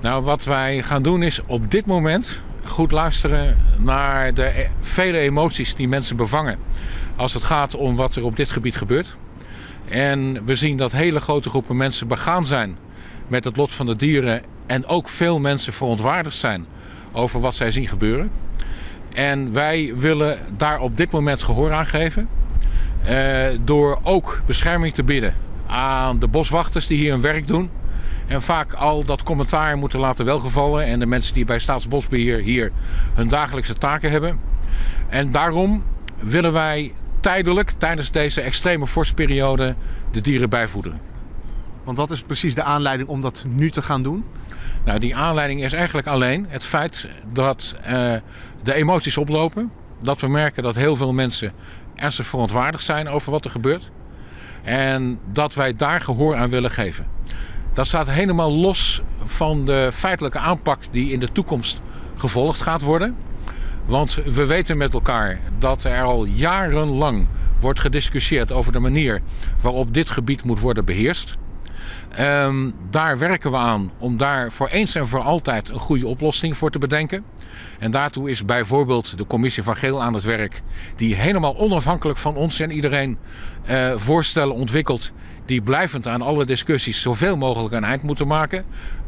Nou, wat wij gaan doen is op dit moment goed luisteren naar de vele emoties die mensen bevangen als het gaat om wat er op dit gebied gebeurt. En we zien dat hele grote groepen mensen begaan zijn met het lot van de dieren en ook veel mensen verontwaardigd zijn over wat zij zien gebeuren. En wij willen daar op dit moment gehoor aan geven door ook bescherming te bieden aan de boswachters die hier hun werk doen. En vaak al dat commentaar moeten laten welgevallen en de mensen die bij Staatsbosbeheer hier hun dagelijkse taken hebben. En daarom willen wij tijdelijk, tijdens deze extreme vorstperiode, de dieren bijvoederen. Want wat is precies de aanleiding om dat nu te gaan doen? Nou, die aanleiding is eigenlijk alleen het feit dat de emoties oplopen. Dat we merken dat heel veel mensen ernstig verontwaardigd zijn over wat er gebeurt. En dat wij daar gehoor aan willen geven. Dat staat helemaal los van de feitelijke aanpak die in de toekomst gevolgd gaat worden. Want we weten met elkaar dat er al jarenlang wordt gediscussieerd over de manier waarop dit gebied moet worden beheerst. Daar werken we aan om daar voor eens en voor altijd een goede oplossing voor te bedenken. En daartoe is bijvoorbeeld de Commissie van Geel aan het werk, die helemaal onafhankelijk van ons en iedereen voorstellen ontwikkelt die blijvend aan alle discussies zoveel mogelijk een eind moeten maken.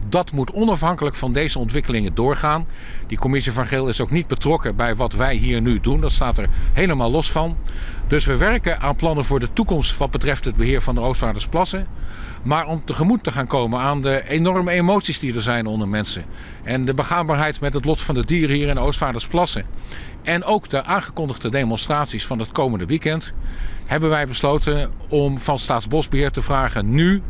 Dat moet onafhankelijk van deze ontwikkelingen doorgaan. Die Commissie van Geel is ook niet betrokken bij wat wij hier nu doen. Dat staat er helemaal los van. Dus we werken aan plannen voor de toekomst wat betreft het beheer van de Oostvaardersplassen. Maar om tegemoet te gaan komen aan de enorme emoties die er zijn onder mensen. En de begaanbaarheid met het lot van de dieren hier in de Oostvaardersplassen. En ook de aangekondigde demonstraties van het komende weekend. Hebben wij besloten om van Staatsbosbeheer te vragen nu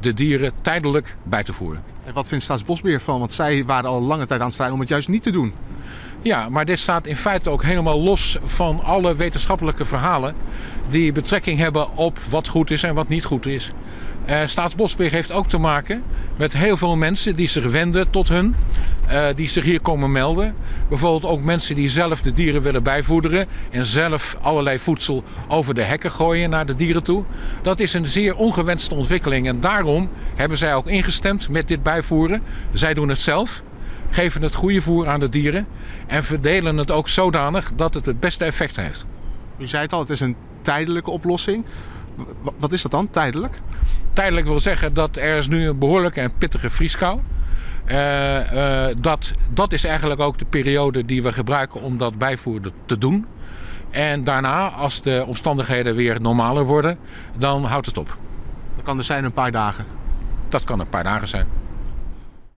de dieren tijdelijk bij te voeren. En wat vindt Staatsbosbeheer van? Want zij waren al lange tijd aan het strijden om het juist niet te doen. Ja, maar dit staat in feite ook helemaal los van alle wetenschappelijke verhalen die betrekking hebben op wat goed is en wat niet goed is. Staatsbosbeheer heeft ook te maken met heel veel mensen die zich wenden tot hun, die zich hier komen melden. Bijvoorbeeld ook mensen die zelf de dieren willen bijvoederen en zelf allerlei voedsel over de hekken gooien naar de dieren toe. Dat is een zeer ongewenste ontwikkeling en daarom hebben zij ook ingestemd met dit bijvoeren. Zij doen het zelf. Geven het goede voer aan de dieren en verdelen het ook zodanig dat het beste effect heeft. U zei het al, het is een tijdelijke oplossing. Wat is dat dan, tijdelijk? Tijdelijk wil zeggen dat er is nu een behoorlijke en pittige vrieskou. Dat is eigenlijk ook de periode die we gebruiken om dat bijvoeren te doen. En daarna, als de omstandigheden weer normaler worden, dan houdt het op. Dat kan dus zijn een paar dagen? Dat kan een paar dagen zijn.